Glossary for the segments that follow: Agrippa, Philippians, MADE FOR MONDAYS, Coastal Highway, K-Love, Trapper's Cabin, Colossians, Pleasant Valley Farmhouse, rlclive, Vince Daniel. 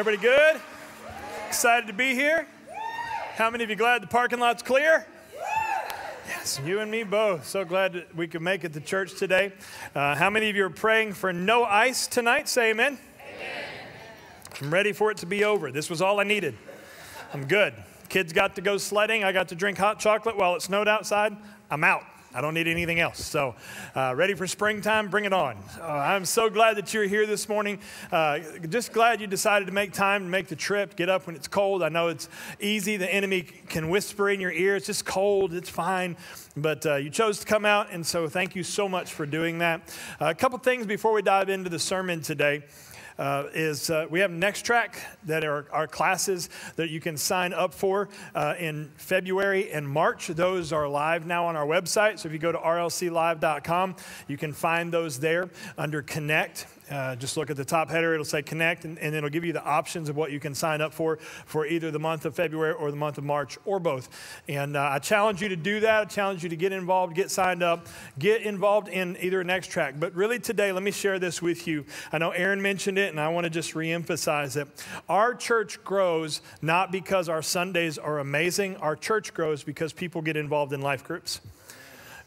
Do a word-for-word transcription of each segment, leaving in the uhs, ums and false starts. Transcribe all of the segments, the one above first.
Everybody good? Excited to be here? How many of you glad the parking lot's clear? Yes, you and me both. So glad that we could make it to church today. Uh, how many of you are praying for no ice tonight? Say amen. Amen. I'm ready for it to be over. This was all I needed. I'm good. Kids got to go sledding. I got to drink hot chocolate while it snowed outside. I'm out. I don't need anything else. So uh, ready for springtime? Bring it on. Uh, I'm so glad that you're here this morning. Uh, just glad you decided to make time to make the trip, get up when it's cold. I know it's easy. The enemy can whisper in your ear, it's just cold, it's fine. But uh, you chose to come out, and so thank you so much for doing that. Uh, a couple things before we dive into the sermon today. Uh, is uh, we have Next Track that are our classes that you can sign up for uh, in February and March. Those are live now on our website. So if you go to R L C live dot com, you can find those there under Connect. Uh, just look at the top header. It'll say Connect, and, and it'll give you the options of what you can sign up for for either the month of February or the month of March or both. And uh, I challenge you to do that. I challenge you to get involved, get signed up, get involved in either Next Track. But really today, let me share this with you. I know Aaron mentioned it, and I want to just reemphasize it. Our church grows not because our Sundays are amazing. Our church grows because people get involved in life groups.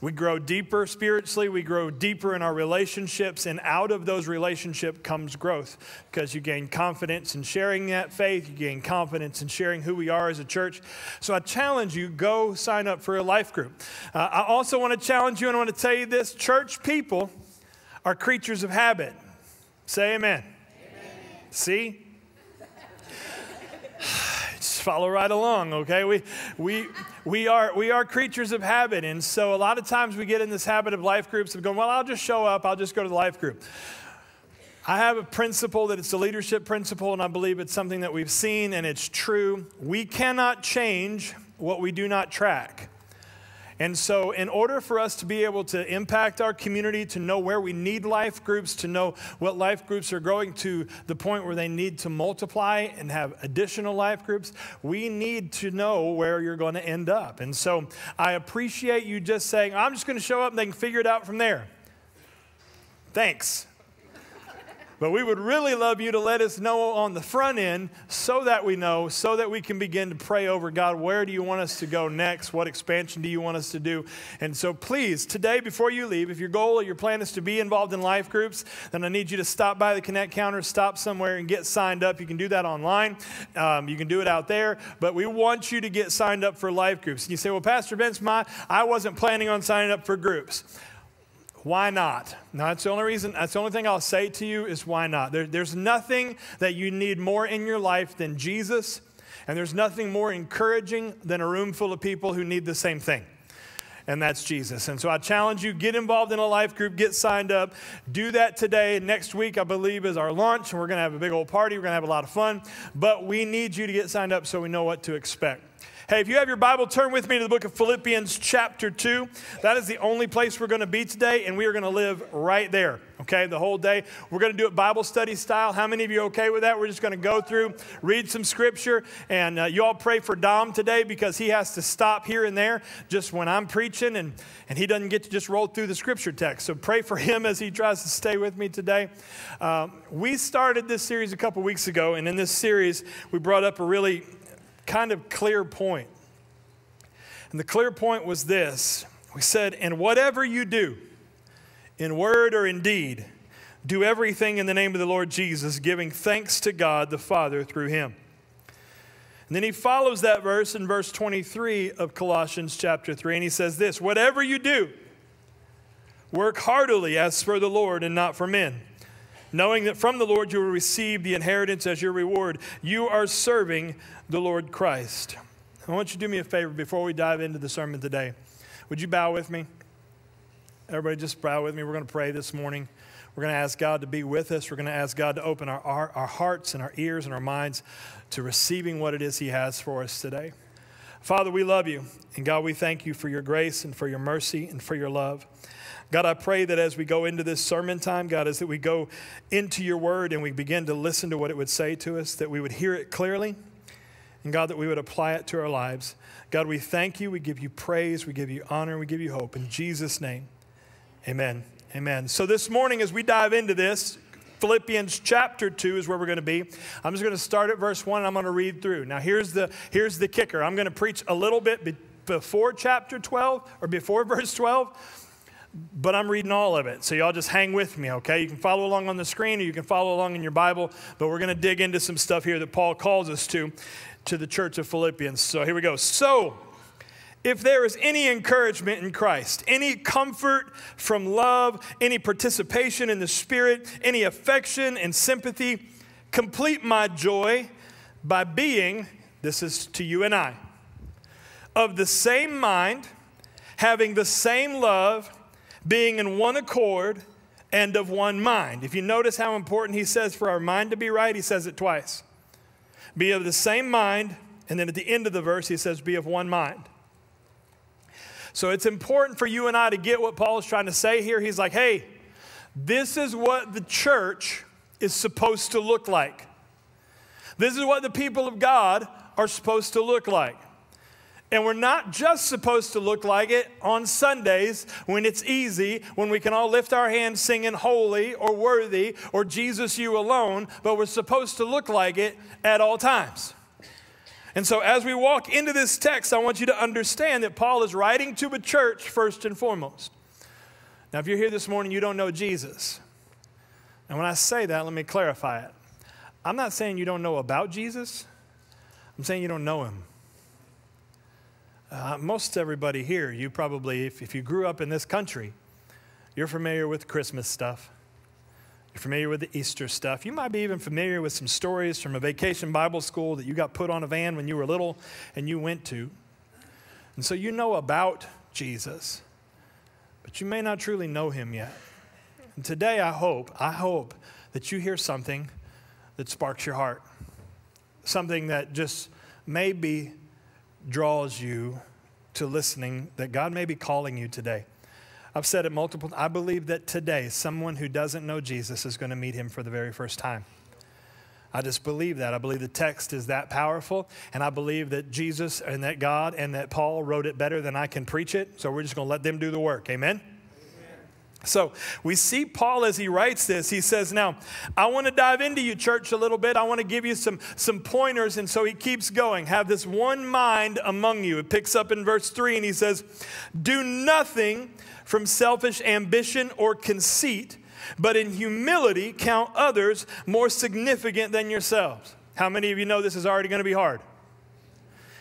We grow deeper spiritually. We grow deeper in our relationships, and out of those relationships comes growth, because you gain confidence in sharing that faith. You gain confidence in sharing who we are as a church. So I challenge you, go sign up for a life group. Uh, I also want to challenge you, and I want to tell you this, church people are creatures of habit. Say amen. Amen. See? Just follow right along, okay? We, we, we, are, we are creatures of habit, and so a lot of times we get in this habit of life groups of going, well, I'll just show up, I'll just go to the life group. I have a principle that it's a leadership principle, and I believe it's something that we've seen, and it's true. We cannot change what we do not track. And so in order for us to be able to impact our community, to know where we need life groups, to know what life groups are growing to the point where they need to multiply and have additional life groups, we need to know where you're going to end up. And so I appreciate you just saying, I'm just going to show up and they can figure it out from there. Thanks. But we would really love you to let us know on the front end so that we know, so that we can begin to pray over God. Where do you want us to go next? What expansion do you want us to do? And so please, today before you leave, if your goal or your plan is to be involved in life groups, then I need you to stop by the Connect counter, stop somewhere and get signed up. You can do that online. Um, you can do it out there. But we want you to get signed up for life groups. And you say, well, Pastor Vince, my, I wasn't planning on signing up for groups. Why not? Now, that's the only reason, that's the only thing I'll say to you is why not? There, there's nothing that you need more in your life than Jesus, and there's nothing more encouraging than a room full of people who need the same thing, and that's Jesus. And so I challenge you, get involved in a life group, get signed up, do that today. Next week, I believe, is our launch, and we're going to have a big old party. We're going to have a lot of fun, but we need you to get signed up so we know what to expect. Hey, if you have your Bible, turn with me to the book of Philippians chapter two. That is the only place we're going to be today, and we are going to live right there, okay, the whole day. We're going to do it Bible study style. How many of you are okay with that? We're just going to go through, read some scripture, and uh, you all pray for Dom today because he has to stop here and there just when I'm preaching, and, and he doesn't get to just roll through the scripture text. So pray for him as he tries to stay with me today. Uh, we started this series a couple weeks ago, and in this series, we brought up a really kind of clear point. And the clear point was this. We said, and whatever you do, in word or in deed, do everything in the name of the Lord Jesus, giving thanks to God the Father through him. And then he follows that verse in verse twenty-three of Colossians chapter three, and he says this, whatever you do, work heartily as for the Lord and not for men, knowing that from the Lord you will receive the inheritance as your reward. You are serving the Lord Christ. I want you to do me a favor before we dive into the sermon today. Would you bow with me? Everybody just bow with me. We're going to pray this morning. We're going to ask God to be with us. We're going to ask God to open our, our, our hearts and our ears and our minds to receiving what it is he has for us today. Father, we love you. And God, we thank you for your grace and for your mercy and for your love. God, I pray that as we go into this sermon time, God, as that we go into your word and we begin to listen to what it would say to us, that we would hear it clearly, and God, that we would apply it to our lives. God, we thank you. We give you praise. We give you honor. We give you hope. In Jesus' name, amen. Amen. So this morning, as we dive into this, Philippians chapter two is where we're going to be. I'm just going to start at verse one, and I'm going to read through. Now, here's the, here's the kicker. I'm going to preach a little bit be before chapter twelve, or before verse twelve, but I'm reading all of it. So y'all just hang with me, okay? You can follow along on the screen, or you can follow along in your Bible, but we're going to dig into some stuff here that Paul calls us to, to the church of Philippians. So here we go. So, if there is any encouragement in Christ, any comfort from love, any participation in the Spirit, any affection and sympathy, complete my joy by being, this is to you and I, of the same mind, having the same love, being in one accord and of one mind. If you notice how important he says for our mind to be right, he says it twice. Be of the same mind, and then at the end of the verse he says, be of one mind. So it's important for you and I to get what Paul is trying to say here. He's like, hey, this is what the church is supposed to look like. This is what the people of God are supposed to look like. And we're not just supposed to look like it on Sundays when it's easy, when we can all lift our hands singing holy or worthy or Jesus you alone, but we're supposed to look like it at all times. And so as we walk into this text, I want you to understand that Paul is writing to a church first and foremost. Now, if you're here this morning, you don't know Jesus. And when I say that, let me clarify it. I'm not saying you don't know about Jesus. I'm saying you don't know him. Uh, most everybody here, you probably, if, if you grew up in this country, you're familiar with Christmas stuff. You're familiar with the Easter stuff. You might be even familiar with some stories from a vacation Bible school that you got put on a van when you were little and you went to. And so you know about Jesus, but you may not truly know him yet. And today I hope, I hope that you hear something that sparks your heart, something that just maybe draws you to listening, that God may be calling you today. I've said it multiple times. I believe that today, someone who doesn't know Jesus is going to meet him for the very first time. I just believe that. I believe the text is that powerful, and I believe that Jesus and that God and that Paul wrote it better than I can preach it, so we're just going to let them do the work. Amen? Amen. So we see Paul as he writes this. He says, now, I want to dive into you, church, a little bit. I want to give you some, some pointers, and so he keeps going. Have this one mind among you. It picks up in verse three, and he says, do nothing from selfish ambition or conceit, but in humility count others more significant than yourselves. How many of you know this is already going to be hard?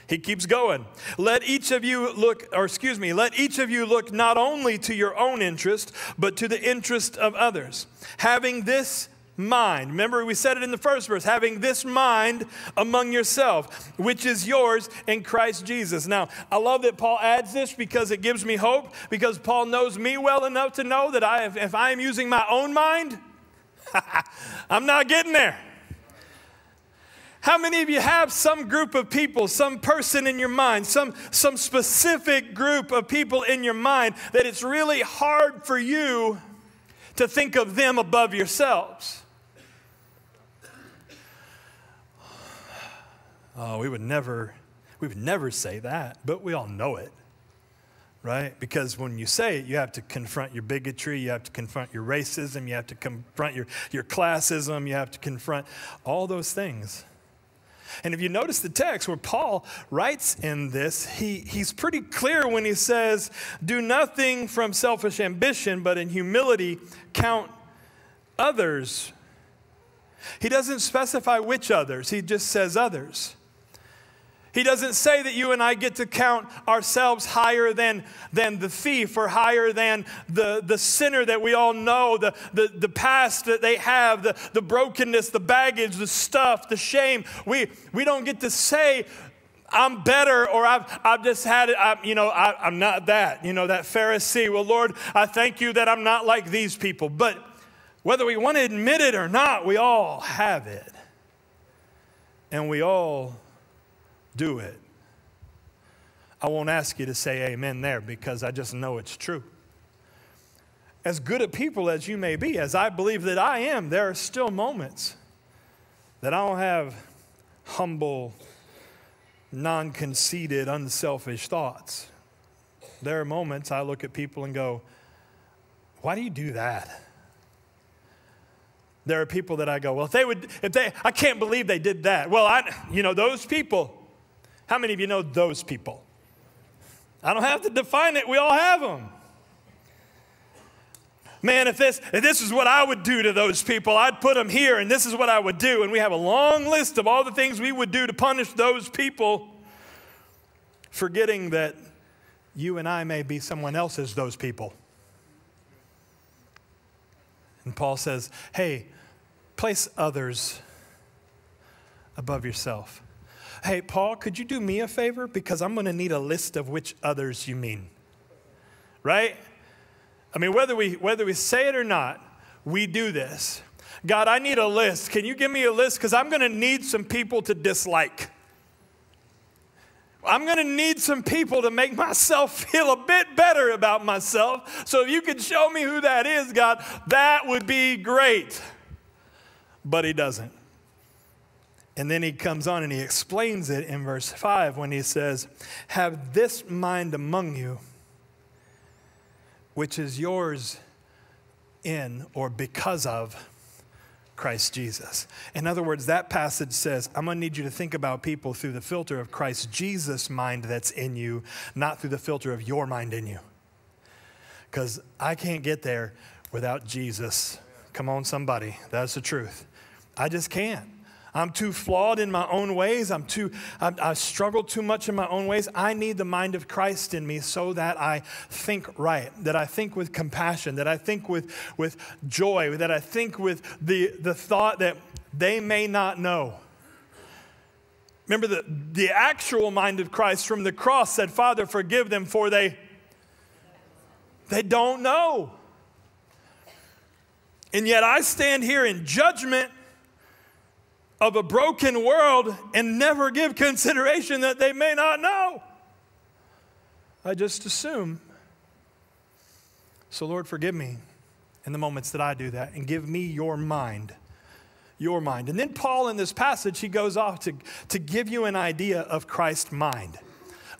He keeps going. Let each of you look, or excuse me, let each of you look not only to your own interest, but to the interest of others. Having this mind. Remember, we said it in the first verse, having this mind among yourself, which is yours in Christ Jesus. Now, I love that Paul adds this because it gives me hope, because Paul knows me well enough to know that I, if I am using my own mind, I'm not getting there. How many of you have some group of people, some person in your mind, some, some specific group of people in your mind that it's really hard for you to think of them above yourselves? Oh, we would never, we would never say that, but we all know it, right? Because when you say it, you have to confront your bigotry, you have to confront your racism, you have to confront your, your classism, you have to confront all those things. And if you notice the text where Paul writes in this, he, he's pretty clear when he says, do nothing from selfish ambition, but in humility count others. He doesn't specify which others, he just says others. He doesn't say that you and I get to count ourselves higher than, than the thief, or higher than the, the sinner that we all know, the, the, the past that they have, the, the brokenness, the baggage, the stuff, the shame. We, we don't get to say, I'm better, or I've, I've just had it, I, you know, I, I'm not that, you know, that Pharisee. Well, Lord, I thank you that I'm not like these people. But whether we want to admit it or not, we all have it. And we all do it. I won't ask you to say amen there because I just know it's true. As good a people as you may be, as I believe that I am, there are still moments that I don't have humble, non-conceited, unselfish thoughts. There are moments I look at people and go, why do you do that? There are people that I go, well, if they would, if they, I can't believe they did that. Well, I, you know, those people. How many of you know those people? I don't have to define it. We all have them. Man, if this, if this is what I would do to those people, I'd put them here, and this is what I would do. And we have a long list of all the things we would do to punish those people, forgetting that you and I may be someone else's those people. And Paul says, hey, place others above yourself. Hey, Paul, could you do me a favor? Because I'm going to need a list of which others you mean. Right? I mean, whether we, whether we say it or not, we do this. God, I need a list. Can you give me a list? Because I'm going to need some people to dislike. I'm going to need some people to make myself feel a bit better about myself. So if you could show me who that is, God, that would be great. But he doesn't. And then he comes on and he explains it in verse five when he says, have this mind among you, which is yours in or because of Christ Jesus. In other words, that passage says, I'm going to need you to think about people through the filter of Christ Jesus' mind that's in you, not through the filter of your mind in you. Because I can't get there without Jesus. Come on, somebody. That's the truth. I just can't. I'm too flawed in my own ways. I'm too, I, I struggle too much in my own ways. I need the mind of Christ in me so that I think right, that I think with compassion, that I think with, with joy, that I think with the, the thought that they may not know. Remember, the, the actual mind of Christ from the cross said, Father, forgive them, for they, they don't know. And yet I stand here in judgment of a broken world and never give consideration that they may not know. I just assume. So Lord, forgive me in the moments that I do that, and give me your mind, your mind. And then Paul in this passage, he goes off to, to give you an idea of Christ's mind,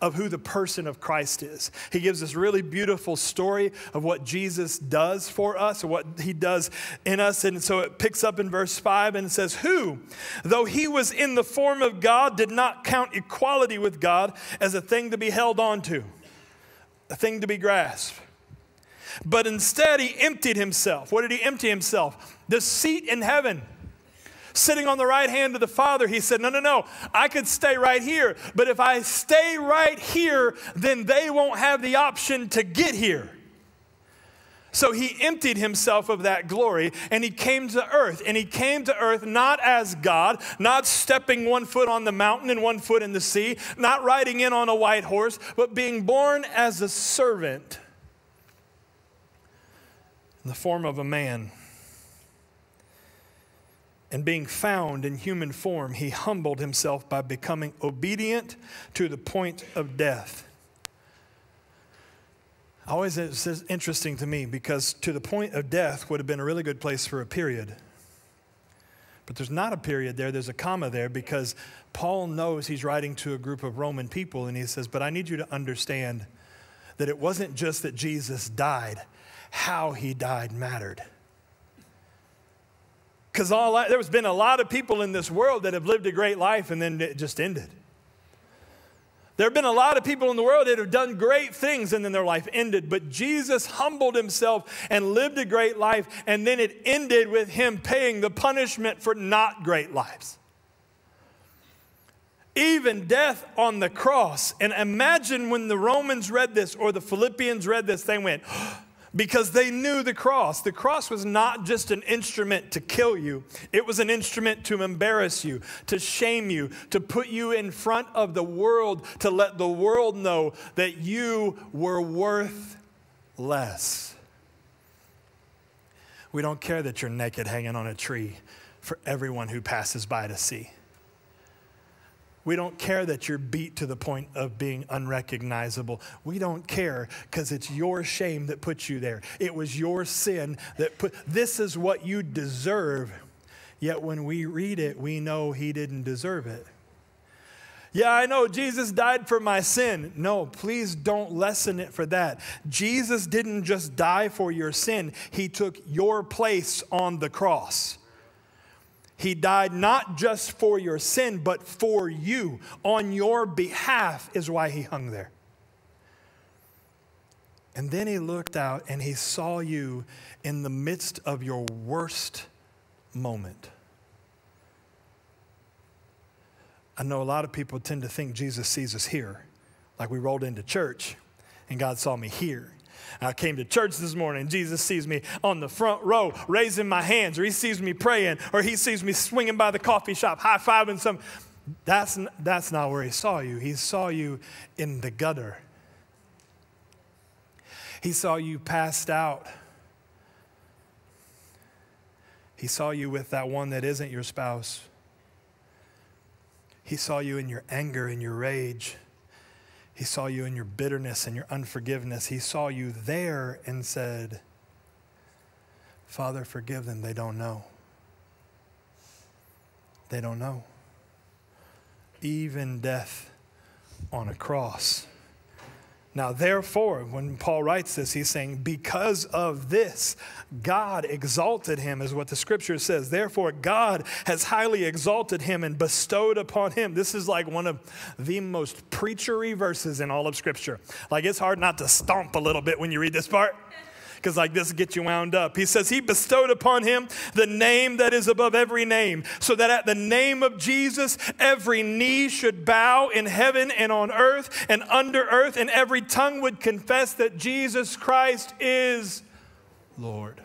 of who the person of Christ is. He gives this really beautiful story of what Jesus does for us, or what he does in us. And so it picks up in verse five and it says, who, though he was in the form of God, did not count equality with God as a thing to be held on to, a thing to be grasped. But instead he emptied himself. What did he empty himself? The seat in heaven. Sitting on the right hand of the Father, he said, no, no, no, I could stay right here. But if I stay right here, then they won't have the option to get here. So he emptied himself of that glory, and he came to earth. And he came to earth not as God, not stepping one foot on the mountain and one foot in the sea, not riding in on a white horse, but being born as a servant in the form of a man. And being found in human form, he humbled himself by becoming obedient to the point of death. Always it's interesting to me, because to the point of death would have been a really good place for a period. But there's not a period there, there's a comma there, because Paul knows he's writing to a group of Roman people, and he says, but I need you to understand that it wasn't just that Jesus died, how he died mattered. Because there's been a lot of people in this world that have lived a great life and then it just ended. There have been a lot of people in the world that have done great things and then their life ended. But Jesus humbled himself and lived a great life, and then it ended with him paying the punishment for not great lives. Even death on the cross. And imagine when the Romans read this or the Philippians read this, they went, because they knew the cross. The cross was not just an instrument to kill you. It was an instrument to embarrass you, to shame you, to put you in front of the world, to let the world know that you were worth less. We don't care that you're naked hanging on a tree for everyone who passes by to see. We don't care that you're beat to the point of being unrecognizable. We don't care, because it's your shame that put you there. It was your sin that put, this is what you deserve. Yet when we read it, we know he didn't deserve it. Yeah, I know Jesus died for my sin. No, please don't lessen it for that. Jesus didn't just die for your sin. He took your place on the cross. He died not just for your sin, but for you. On your behalf is why he hung there. And then he looked out and he saw you in the midst of your worst moment. I know a lot of people tend to think Jesus sees us here. Like we rolled into church and God saw me here. I came to church this morning. Jesus sees me on the front row raising my hands, or he sees me praying, or he sees me swinging by the coffee shop, high-fiving some. That's, that's not where he saw you. He saw you in the gutter. He saw you passed out. He saw you with that one that isn't your spouse. He saw you in your anger, in your rage. He saw you in your bitterness and your unforgiveness. He saw you there and said, Father, forgive them. They don't know. They don't know. Even death on a cross. Now, therefore, when Paul writes this, he's saying, because of this, God exalted him, is what the scripture says. Therefore, God has highly exalted him and bestowed upon him. This is like one of the most preachery verses in all of scripture. Like, it's hard not to stomp a little bit when you read this part, because like this gets you wound up. He says, he bestowed upon him the name that is above every name, so that at the name of Jesus, every knee should bow in heaven and on earth and under earth, and every tongue would confess that Jesus Christ is Lord.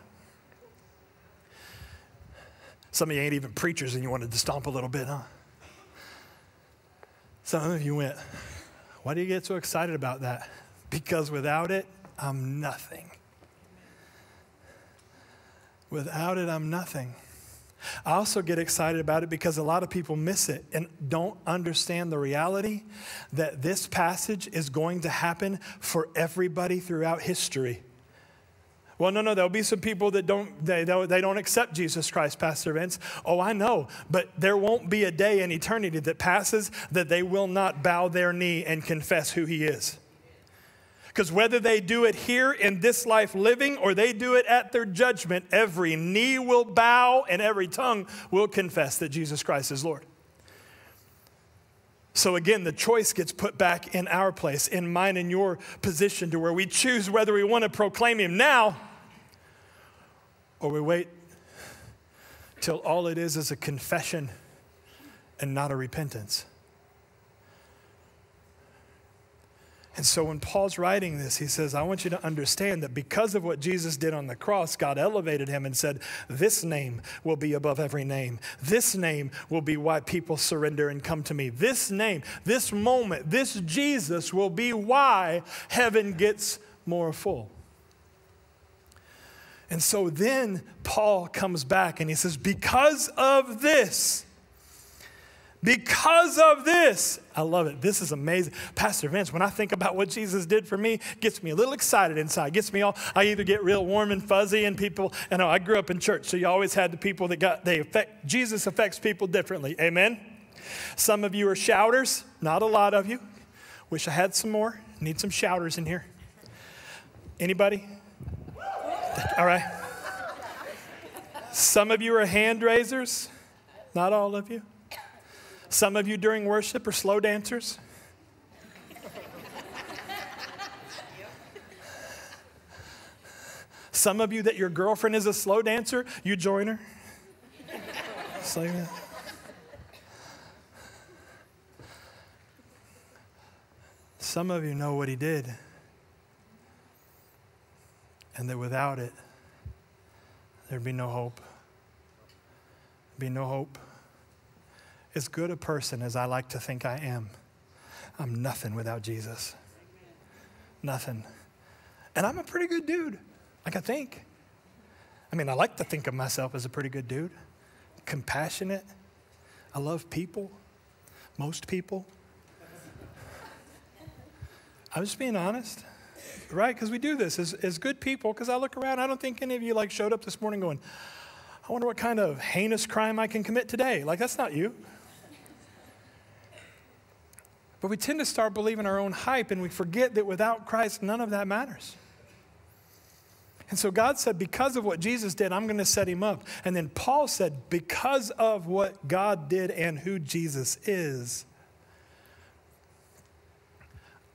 Some of you ain't even preachers and you wanted to stomp a little bit, huh? Some of you went, why do you get so excited about that? Because without it, I'm nothing. Without it, I'm nothing. I also get excited about it because a lot of people miss it and don't understand the reality that this passage is going to happen for everybody throughout history. Well, no, no, there'll be some people that don't, they, they don't accept Jesus Christ, Pastor Vince. Oh, I know, but there won't be a day in eternity that passes that they will not bow their knee and confess who he is. Because whether they do it here in this life living or they do it at their judgment, every knee will bow and every tongue will confess that Jesus Christ is Lord. So again, the choice gets put back in our place, in mine and your position, to where we choose whether we want to proclaim him now or we wait till all it is is a confession and not a repentance. And so when Paul's writing this, he says, I want you to understand that because of what Jesus did on the cross, God elevated him and said, this name will be above every name. This name will be why people surrender and come to me. This name, this moment, this Jesus will be why heaven gets more full. And so then Paul comes back and he says, because of this, Because of this, I love it. This is amazing. Pastor Vince, when I think about what Jesus did for me, it gets me a little excited inside. It gets me all, I either get real warm and fuzzy and people, and I grew up in church, so you always had the people that got, they affect, Jesus affects people differently. Amen? Some of you are shouters, not a lot of you. Wish I had some more. Need some shouters in here. Anybody? All right. Some of you are hand raisers, not all of you. Some of you during worship are slow dancers. Some of you that your girlfriend is a slow dancer, you join her. Like some of you know what he did, and that without it, there'd be no hope. There'd be no hope. As good a person as I like to think I am, I'm nothing without Jesus. Nothing. And I'm a pretty good dude, like I think. I mean, I like to think of myself as a pretty good dude. Compassionate. I love people. Most people. I'm just being honest, right? Because we do this as, as good people, because I look around, I don't think any of you like showed up this morning going, I wonder what kind of heinous crime I can commit today. Like, that's not you. But we tend to start believing our own hype, and we forget that without Christ, none of that matters. And so God said, because of what Jesus did, I'm going to set him up. And then Paul said, because of what God did and who Jesus is,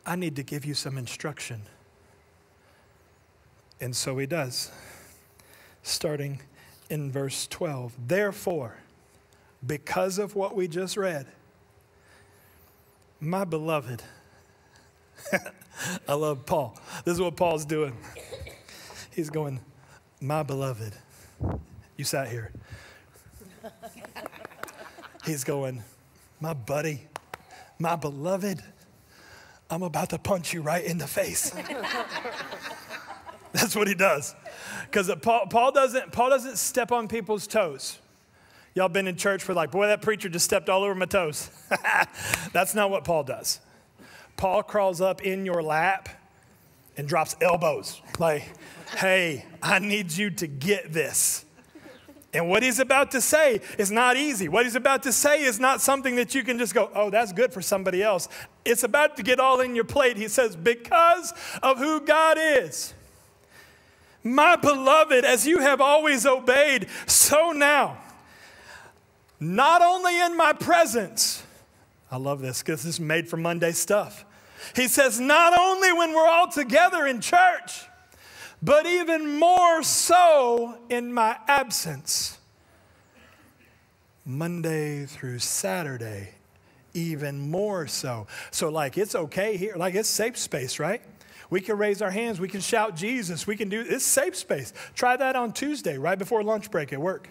I need to give you some instruction. And so he does, starting in verse twelve. Therefore, because of what we just read, my beloved, I love Paul. This is what Paul's doing. He's going, my beloved, you sat here. He's going, my buddy, my beloved, I'm about to punch you right in the face. That's what he does. Because Paul, Paul, doesn't, Paul doesn't step on people's toes. Y'all been in church for like, boy, that preacher just stepped all over my toes. That's not what Paul does. Paul crawls up in your lap and drops elbows. Like, hey, I need you to get this. And what he's about to say is not easy. What he's about to say is not something that you can just go, oh, that's good for somebody else. It's about to get all in your plate. He says, because of who God is, my beloved, as you have always obeyed, so now, not only in my presence, I love this because this is made for Monday stuff. He says, not only when we're all together in church, but even more so in my absence. Monday through Saturday, even more so. So like it's okay here, like it's safe space, right? We can raise our hands, we can shout Jesus, we can do, it's safe space. Try that on Tuesday, right before lunch break at work.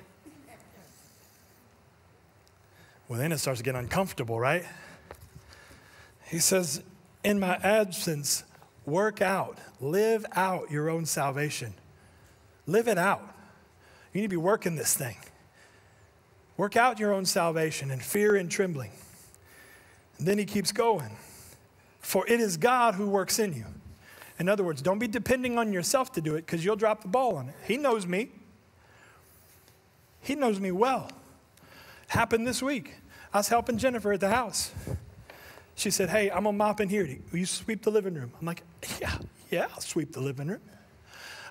Well, then it starts to get uncomfortable, right? He says, in my absence, work out, live out your own salvation. Live it out. You need to be working this thing. Work out your own salvation in fear and trembling. And then he keeps going. For it is God who works in you. In other words, don't be depending on yourself to do it because you'll drop the ball on it. He knows me. He knows me well. Happened this week. I was helping Jennifer at the house. She said, hey, I'm going to mop in here. Will you sweep the living room? I'm like, yeah, yeah, I'll sweep the living room.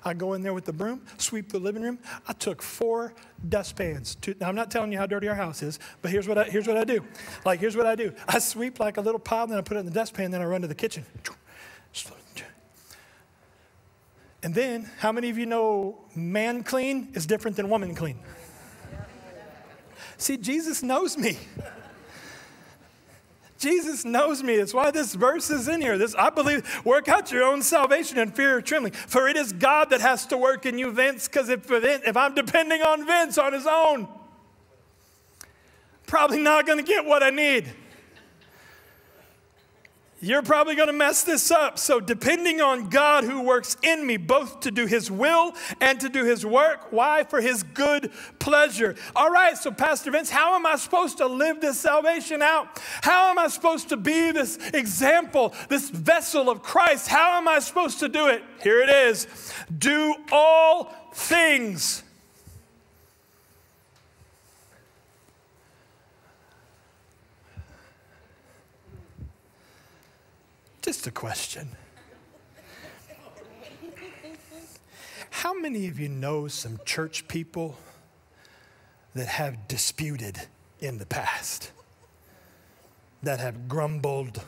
I go in there with the broom, sweep the living room. I took four dustpans. To, now, I'm not telling you how dirty our house is, but here's what, I, here's what I do. Like, here's what I do. I sweep like a little pile, then I put it in the dustpan, then I run to the kitchen. And then, how many of you know man clean is different than woman clean? See, Jesus knows me. Jesus knows me. That's why this verse is in here. This, I believe, work out your own salvation in fear of trembling. For it is God that has to work in you, Vince, because if, if I'm depending on Vince on his own, probably not going to get what I need. You're probably going to mess this up. So depending on God who works in me, both to do his will and to do his work. Why? For his good pleasure. All right, so Pastor Vince, how am I supposed to live this salvation out? How am I supposed to be this example, this vessel of Christ? How am I supposed to do it? Here it is. Do all things. Just a question. How many of you know some church people that have disputed in the past? That have grumbled?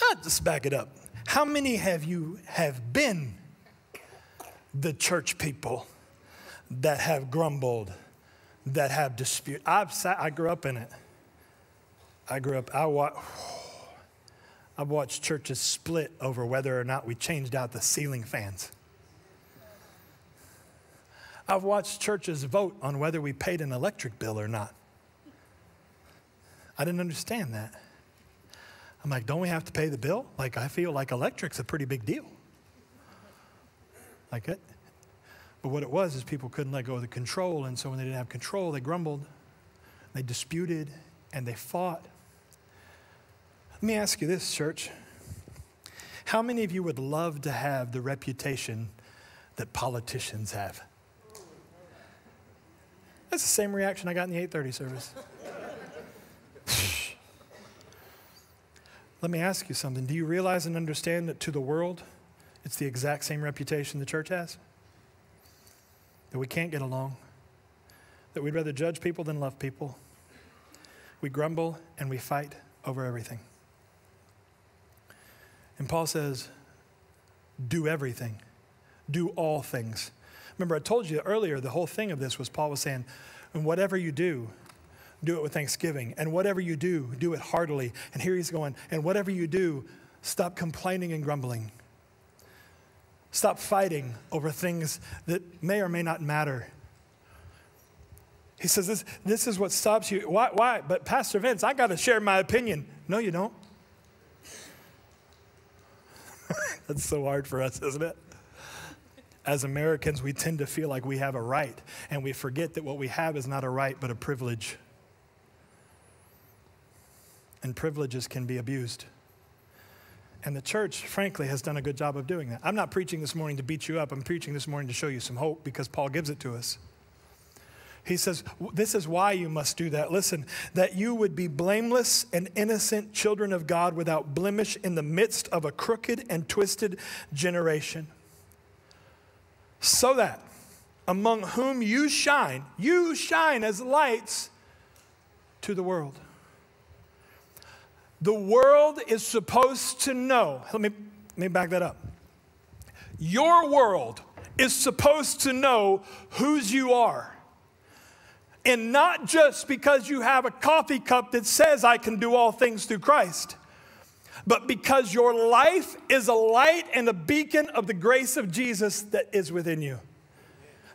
I'll just back it up. How many have you have been the church people that have grumbled, that have disputed? I've sat, I grew up in it. I grew up, I watched. I've watched churches split over whether or not we changed out the ceiling fans. I've watched churches vote on whether we paid an electric bill or not. I didn't understand that. I'm like, don't we have to pay the bill? Like, I feel like electric's a pretty big deal. Like it. But what it was is people couldn't let go of the control, and so when they didn't have control, they grumbled, they disputed, and they fought. Let me ask you this, church. How many of you would love to have the reputation that politicians have? That's the same reaction I got in the eight thirty service. Let me ask you something. Do you realize and understand that to the world, it's the exact same reputation the church has, that we can't get along, that we'd rather judge people than love people. We grumble and we fight over everything. And Paul says, do everything, do all things. Remember, I told you earlier, the whole thing of this was Paul was saying, and whatever you do, do it with thanksgiving. And whatever you do, do it heartily. And here he's going, and whatever you do, stop complaining and grumbling. Stop fighting over things that may or may not matter. He says, this, this is what stops you. Why, why? But Pastor Vince, I got to share my opinion. No, you don't. That's so hard for us, isn't it? As Americans, we tend to feel like we have a right, and we forget that what we have is not a right, but a privilege. And privileges can be abused. And the church, frankly, has done a good job of doing that. I'm not preaching this morning to beat you up. I'm preaching this morning to show you some hope, because Paul gives it to us. He says, this is why you must do that. Listen, that you would be blameless and innocent children of God without blemish in the midst of a crooked and twisted generation. So that among whom you shine, you shine as lights to the world. The world is supposed to know. Let me, let me back that up. Your world is supposed to know whose you are. And not just because you have a coffee cup that says, I can do all things through Christ, but because your life is a light and a beacon of the grace of Jesus that is within you.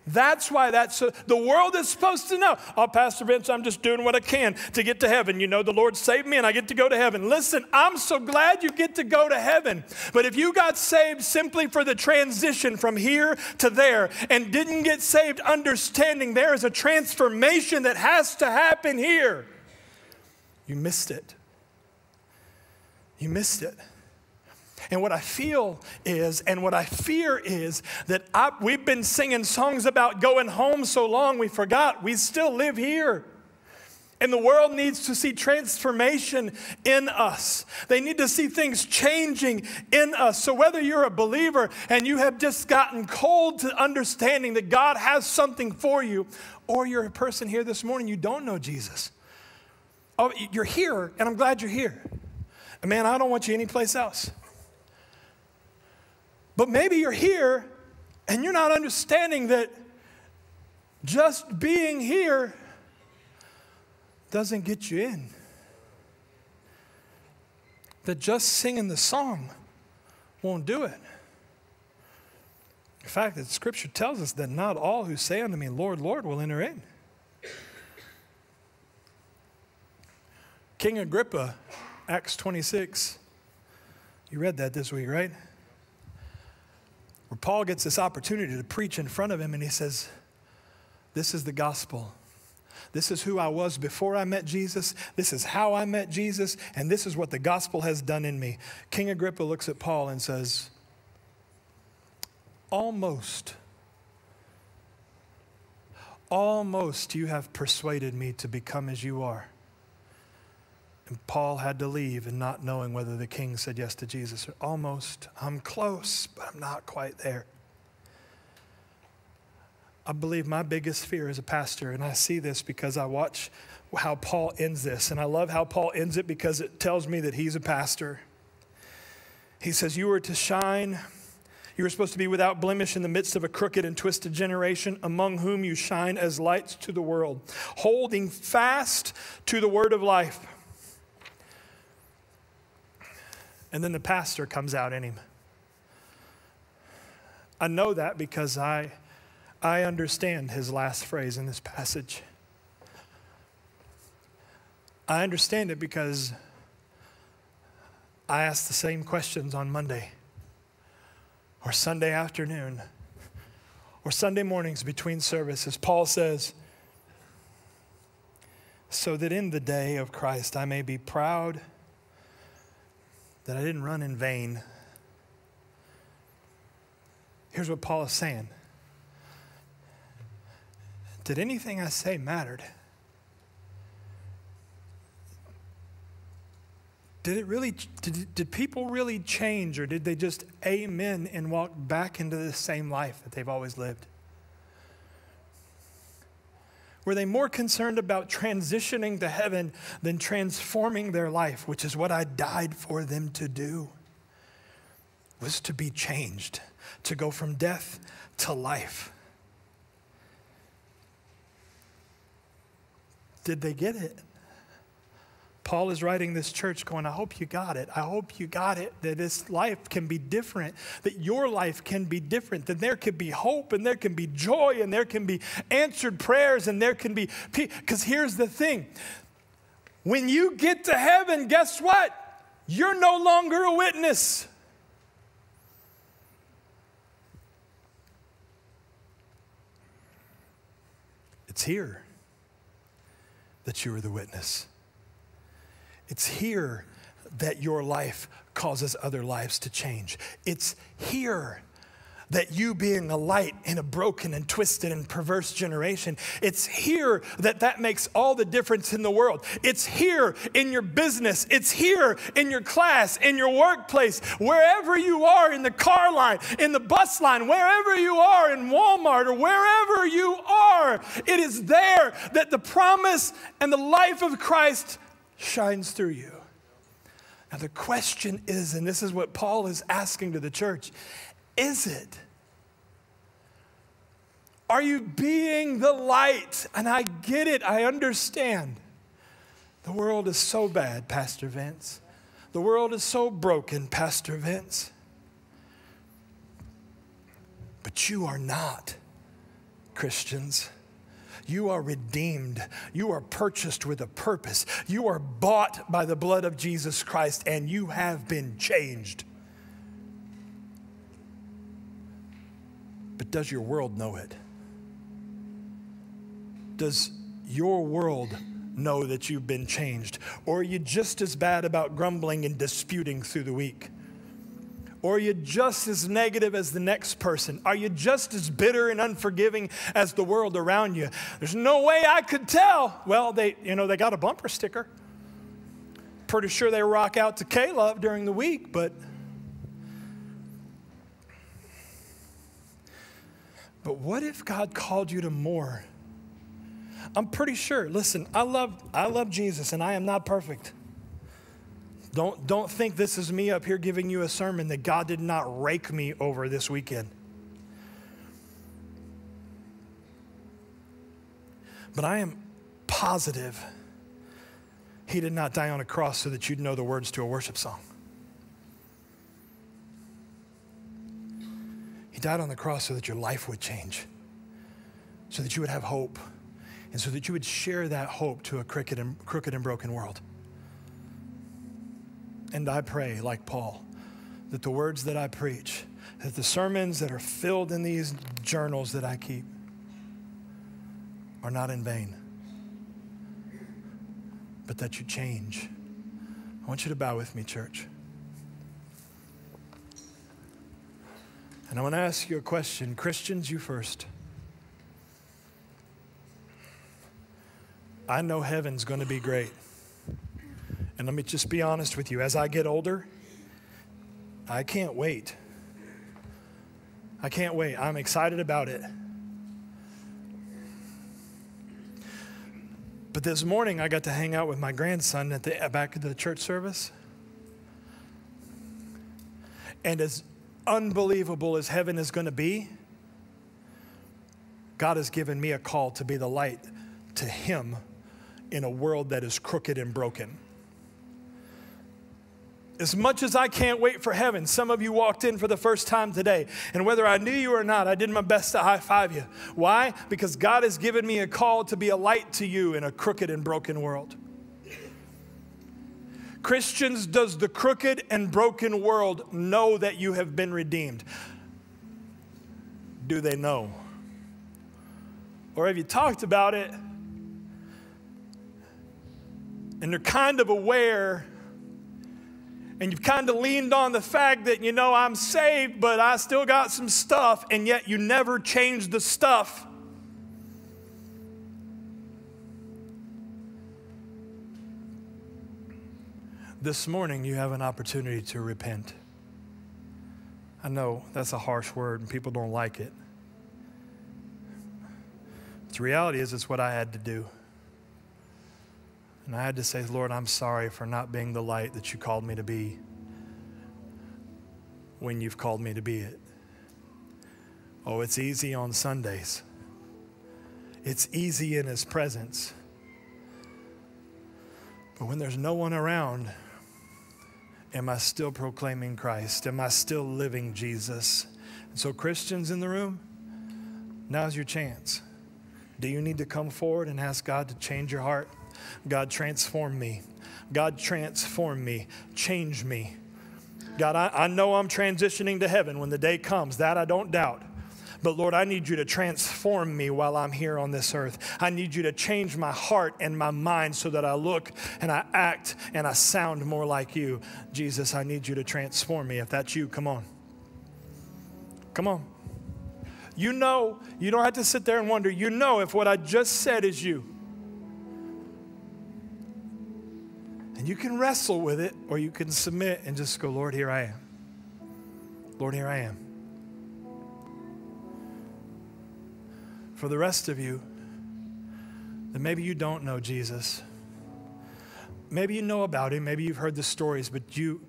That's why that's, so, the world is supposed to know, oh, Pastor Vince, I'm just doing what I can to get to heaven. You know, the Lord saved me and I get to go to heaven. Listen, I'm so glad you get to go to heaven. But if you got saved simply for the transition from here to there and didn't get saved understanding there is a transformation that has to happen here, you missed it. You missed it. And what I feel is, and what I fear is, that I, we've been singing songs about going home so long we forgot we still live here. And the world needs to see transformation in us. They need to see things changing in us. So whether you're a believer and you have just gotten cold to understanding that God has something for you, or you're a person here this morning, you don't know Jesus. Oh, you're here, and I'm glad you're here. And man, I don't want you anyplace else. But maybe you're here and you're not understanding that just being here doesn't get you in. That just singing the song won't do it. In fact, the scripture tells us that not all who say unto me, Lord, Lord, will enter in. King Agrippa, Acts twenty-six. You read that this week, right? Where Paul gets this opportunity to preach in front of him, and he says, this is the gospel. This is who I was before I met Jesus. This is how I met Jesus, and this is what the gospel has done in me. King Agrippa looks at Paul and says, almost, almost you have persuaded me to become as you are. And Paul had to leave and not knowing whether the king said yes to Jesus. Or almost, I'm close, but I'm not quite there. I believe my biggest fear as a pastor, and I see this because I watch how Paul ends this, and I love how Paul ends it because it tells me that he's a pastor. He says, you were to shine. You were supposed to be without blemish in the midst of a crooked and twisted generation, among whom you shine as lights to the world, holding fast to the word of life. And then the pastor comes out in him. I know that because I, I understand his last phrase in this passage. I understand it because I asked the same questions on Monday or Sunday afternoon or Sunday mornings between services. Paul says, so that in the day of Christ I may be proud that I didn't run in vain. Here's what Paul is saying. Did anything I say mattered? Did it really, did, did people really change, or did they just amen and walk back into the same life that they've always lived? Were they more concerned about transitioning to heaven than transforming their life, which is what I died for them to do, was to be changed, to go from death to life? Did they get it? Paul is writing this church going, I hope you got it. I hope you got it, that this life can be different, that your life can be different, that there can be hope and there can be joy and there can be answered prayers and there can be peace. Because here's the thing. When you get to heaven, guess what? You're no longer a witness. It's here that you are the witness. It's here that your life causes other lives to change. It's here that you being a light in a broken and twisted and perverse generation, it's here that that makes all the difference in the world. It's here in your business. It's here in your class, in your workplace, wherever you are, in the car line, in the bus line, wherever you are, in Walmart or wherever you are. It is there that the promise and the life of Christ shines through you. Now the question is, and this is what Paul is asking to the church, is it? Are you being the light? And I get it, I understand. The world is so bad, Pastor Vince. The world is so broken, Pastor Vince. But you are not, Christians. You are redeemed. You are purchased with a purpose. You are bought by the blood of Jesus Christ, and you have been changed. But does your world know it? Does your world know that you've been changed? Or are you just as bad about grumbling and disputing through the week? Or are you just as negative as the next person? Are you just as bitter and unforgiving as the world around you? There's no way I could tell. Well, they, you know, they got a bumper sticker. Pretty sure they rock out to K-Love during the week, but, but what if God called you to more? I'm pretty sure, listen, I love, I love Jesus and I am not perfect. Don't, don't think this is me up here giving you a sermon that God did not rake me over this weekend. But I am positive he did not die on a cross so that you'd know the words to a worship song. He died on the cross so that your life would change, so that you would have hope, and so that you would share that hope to a crooked and, crooked and broken world. And I pray, like Paul, that the words that I preach, that the sermons that are filled in these journals that I keep are not in vain, but that you change. I want you to bow with me, church. And I want to ask you a question. Christians, you first. I know heaven's going to be great. And let me just be honest with you. As I get older, I can't wait. I can't wait. I'm excited about it. But this morning, I got to hang out with my grandson at the back of the church service. And as unbelievable as heaven is going to be, God has given me a call to be the light to him in a world that is crooked and broken. As much as I can't wait for heaven, some of you walked in for the first time today, and whether I knew you or not, I did my best to high-five you. Why? Because God has given me a call to be a light to you in a crooked and broken world. Christians, does the crooked and broken world know that you have been redeemed? Do they know? Or have you talked about it, and they're kind of aware, and you've kind of leaned on the fact that, you know, I'm saved, but I still got some stuff, and yet you never changed the stuff? This morning, you have an opportunity to repent. I know that's a harsh word and people don't like it. But the reality is it's what I had to do. And I had to say, Lord, I'm sorry for not being the light that you called me to be when you've called me to be it. Oh, it's easy on Sundays. It's easy in his presence. But when there's no one around, am I still proclaiming Christ? Am I still living Jesus? And so Christians in the room, now's your chance. Do you need to come forward and ask God to change your heart? God, transform me. God, transform me. Change me. God, I, I know I'm transitioning to heaven when the day comes. That I don't doubt. But Lord, I need you to transform me while I'm here on this earth. I need you to change my heart and my mind so that I look and I act and I sound more like you. Jesus, I need you to transform me. If that's you, come on. Come on. You know, you don't have to sit there and wonder. You know if what I just said is you. And you can wrestle with it or you can submit and just go, Lord, here I am. Lord, here I am. For the rest of you, that maybe you don't know Jesus. Maybe you know about him. Maybe you've heard the stories, but you,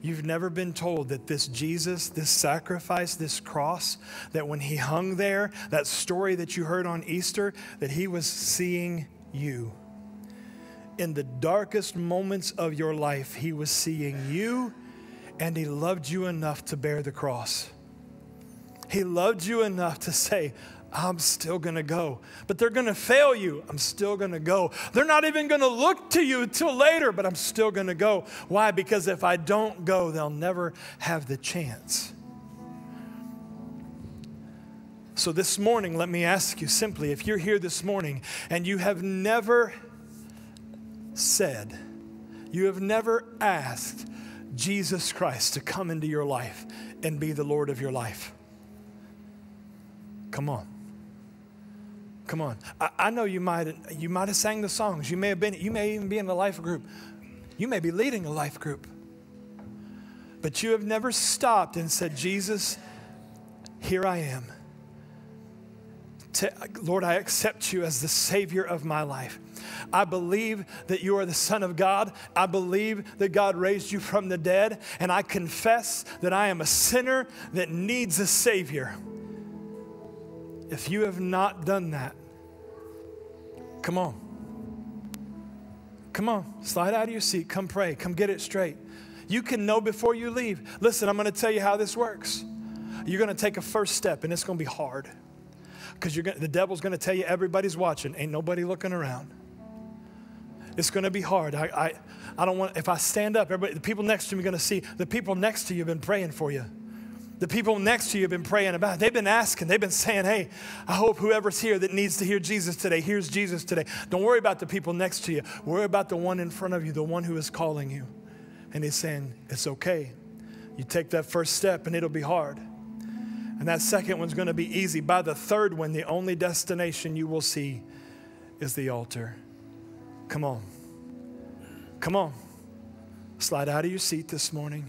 you've never been told that this Jesus, this sacrifice, this cross, that when he hung there, that story that you heard on Easter, that he was seeing you. In the darkest moments of your life, he was seeing you, and he loved you enough to bear the cross. He loved you enough to say, I'm still going to go. But they're going to fail you. I'm still going to go. They're not even going to look to you till later, but I'm still going to go. Why? Because if I don't go, they'll never have the chance. So this morning, let me ask you simply, if you're here this morning and you have never said, you have never asked Jesus Christ to come into your life and be the Lord of your life. Come on. Come on. I, I know you might you might have sang the songs. You may have been, you may even be in a life group. You may be leading a life group. But you have never stopped and said, Jesus, here I am. To, Lord, I accept you as the Savior of my life. I believe that you are the Son of God. I believe that God raised you from the dead. And I confess that I am a sinner that needs a Savior. If you have not done that, come on. Come on. Slide out of your seat. Come pray. Come get it straight. You can know before you leave. Listen, I'm going to tell you how this works. You're going to take a first step, and it's going to be hard. Because you're gonna, the devil's going to tell you everybody's watching. Ain't nobody looking around. It's going to be hard. I, I, I don't want, if I stand up, everybody, the people next to me are going to see. The people next to you have been praying for you. The people next to you have been praying about it. They've been asking. They've been saying, hey, I hope whoever's here that needs to hear Jesus today hears Jesus today. Don't worry about the people next to you. Worry about the one in front of you, the one who is calling you. And he's saying, it's okay. You take that first step and it'll be hard. And that second one's going to be easy. By the third one, the only destination you will see is the altar. Come on. Come on. Slide out of your seat this morning.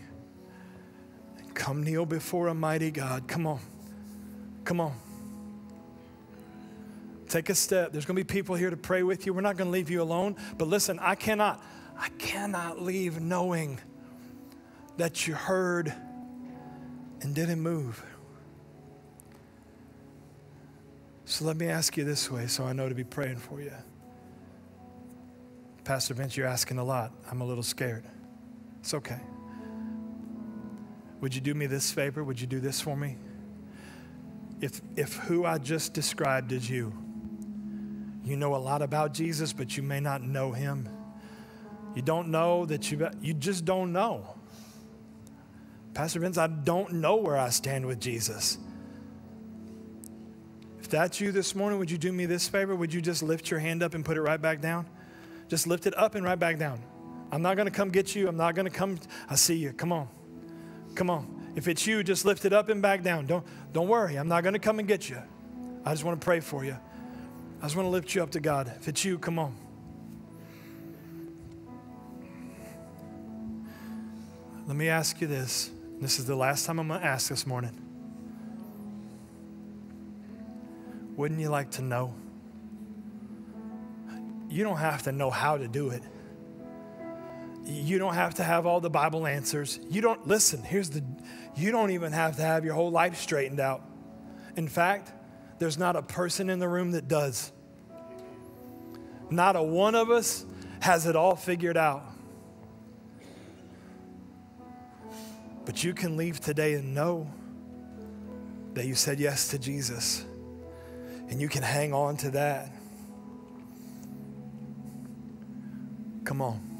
Come kneel before a mighty God. Come on. Come on. Take a step. There's going to be people here to pray with you. We're not going to leave you alone. But listen, I cannot, I cannot leave knowing that you heard and didn't move. So let me ask you this way so I know to be praying for you. Pastor Vince, you're asking a lot. I'm a little scared. It's okay. Would you do me this favor? Would you do this for me? If, if who I just described is you, you know a lot about Jesus, but you may not know him. You don't know that you, you just don't know. Pastor Vince, I don't know where I stand with Jesus. If that's you this morning, would you do me this favor? Would you just lift your hand up and put it right back down? Just lift it up and right back down. I'm not going to come get you. I'm not going to come. I see you. Come on. Come on. If it's you, just lift it up and back down. Don't, don't worry. I'm not going to come and get you. I just want to pray for you. I just want to lift you up to God. If it's you, come on. let me ask you this. This is the last time I'm going to ask this morning. Wouldn't you like to know? You don't have to know how to do it. You don't have to have all the Bible answers. You don't, listen, here's the, you don't even have to have your whole life straightened out. In fact, there's not a person in the room that does. Not a one of us has it all figured out. But you can leave today and know that you said yes to Jesus. And you can hang on to that. Come on.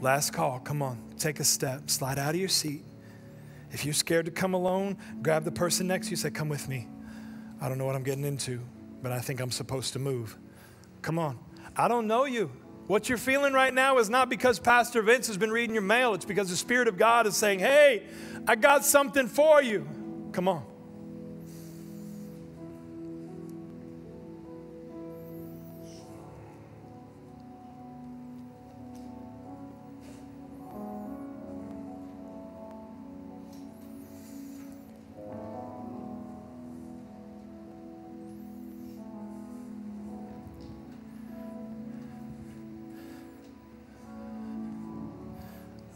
Last call, come on. Take a step, slide out of your seat. If you're scared to come alone, grab the person next to you, say, come with me. I don't know what I'm getting into, but I think I'm supposed to move. Come on. I don't know you. What you're feeling right now is not because Pastor Vince has been reading your mail. It's because the Spirit of God is saying, hey, I got something for you. Come on.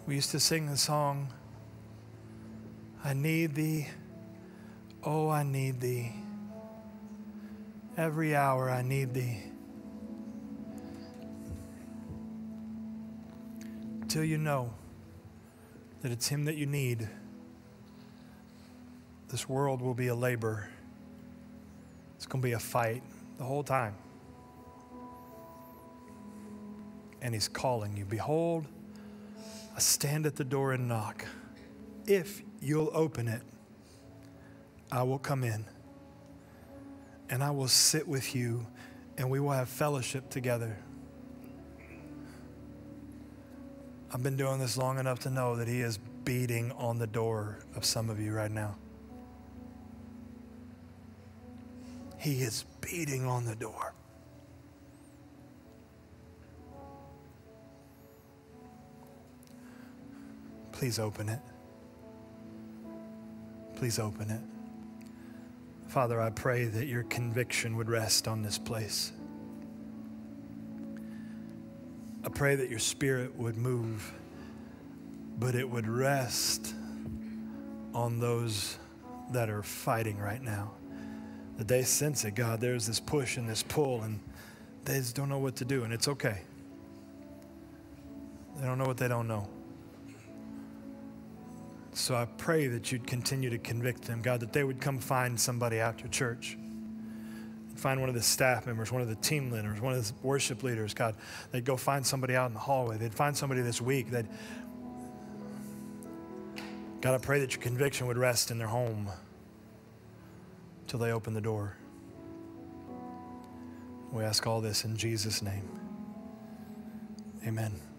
We used to sing the song, I need thee, oh, I need thee. Every hour I need thee. Till you know that it's him that you need, this world will be a labor. It's going to be a fight the whole time. And he's calling you, behold, I stand at the door and knock. If you'll open it, I will come in and I will sit with you and we will have fellowship together. I've been doing this long enough to know that he is beating on the door of some of you right now. He is beating on the door. Please open it. Please open it. Father, I pray that your conviction would rest on this place. I pray that your Spirit would move, but it would rest on those that are fighting right now. That they sense it, God, there's this push and this pull, and they just don't know what to do, and it's okay. They don't know what they don't know. So I pray that you'd continue to convict them, God, that they would come find somebody after church. Find one of the staff members, one of the team leaders, one of the worship leaders, God. They'd go find somebody out in the hallway. They'd find somebody this week. They'd... God, I pray that your conviction would rest in their home till they open the door. We ask all this in Jesus' name. Amen.